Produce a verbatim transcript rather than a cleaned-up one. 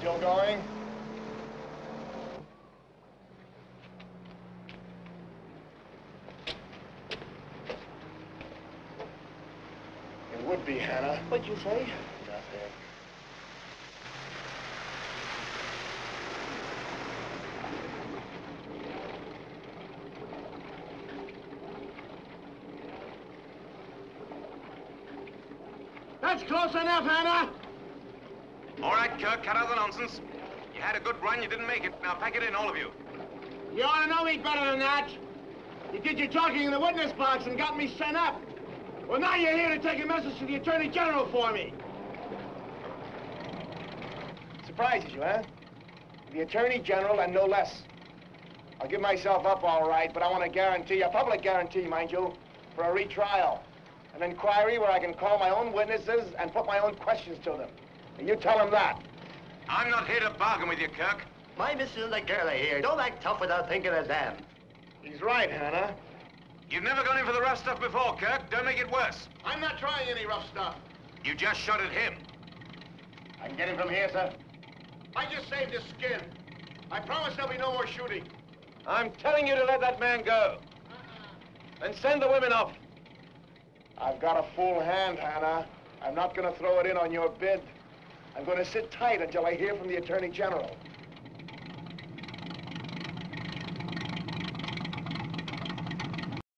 Still going? It would be, Hannah. What'd you say? Nothing. That's close enough, Hannah! All right, Kirk, cut out the nonsense. You had a good run, you didn't make it. Now pack it in, all of you. You ought to know me better than that. You did your talking in the witness box and got me sent up. Well, now you're here to take a message to the Attorney General for me. Surprises you, huh? The Attorney General and no less. I'll give myself up, all right, but I want to guarantee, a public guarantee, mind you, for a retrial. An inquiry where I can call my own witnesses and put my own questions to them. And you tell them that. I'm not here to bargain with you, Kirk. My missus and the girl are here. Don't act tough without thinking of them. He's right, Hannah. You've never gone in for the rough stuff before, Kirk. Don't make it worse. I'm not trying any rough stuff. You just shot at him. I can get him from here, sir. I just saved his skin. I promise there'll be no more shooting. I'm telling you to let that man go. Uh-uh. And send the women off. I've got a full hand, Hannah. I'm not going to throw it in on your bid. I'm going to sit tight until I hear from the Attorney General.